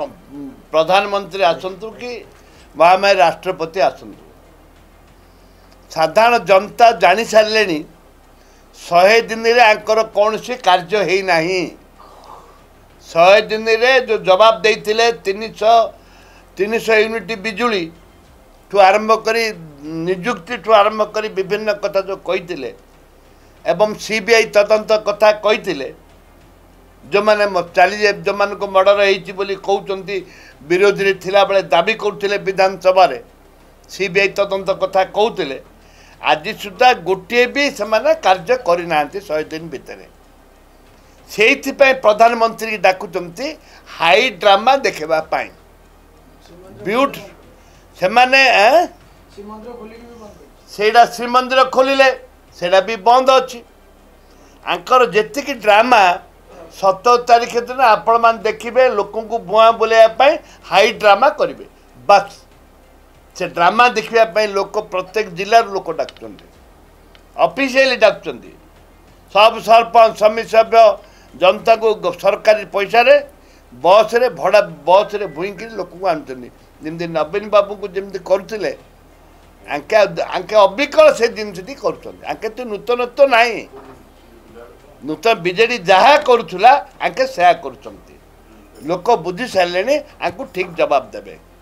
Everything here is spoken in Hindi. प्रधानमंत्री आसतु कि महामय राष्ट्रपति आसतु साधारण जनता जानी सारे 100 दिन आंकर कौन सी कार्य है ना 100 दिन जो जवाब देते 300 यूनिट बिजुली ठू आरंभ कर निजुक्ति ठू आरंभ कर विभिन्न कथा जो कही एवं सीबीआई तदंत कथा कही जो मैंने चली जो मान को मर्डर होती कहते विरोधी थिला बेले दाबी करते विधानसभा सीबीआई तदंत कथा कहते आज सुधा गोटे भी से कार्य करना 100 दिन भितर से प्रधानमंत्री की डाकुंट हाई ड्रामा देखापी ब्यूट से श्रीमंदिर खोलिले सेटा भी बंद अच्छी आंकर जेतिक ड्रामा 17 तारीख दिन आपण मैंने देखिए लोक बुआ बोलवाई हाई ड्रामा करेंगे बस से ड्रामा देखापी लोक प्रत्येक जिलार लोक डाक ऑफिशियली डाक सब सरपंच समिति सभ्य जनता को सरकारी पैसा बस रे भड़ा बस रे भूं कि लोक आमती नवीन बाबू को जमी करुले आंके आंके अबिकल से जिनटी करके तो नूतनत्व ना नूतन बीजेडी जहा करुला आंके से कर लोक बुझी सारे आंकू ठीक जवाब देवे।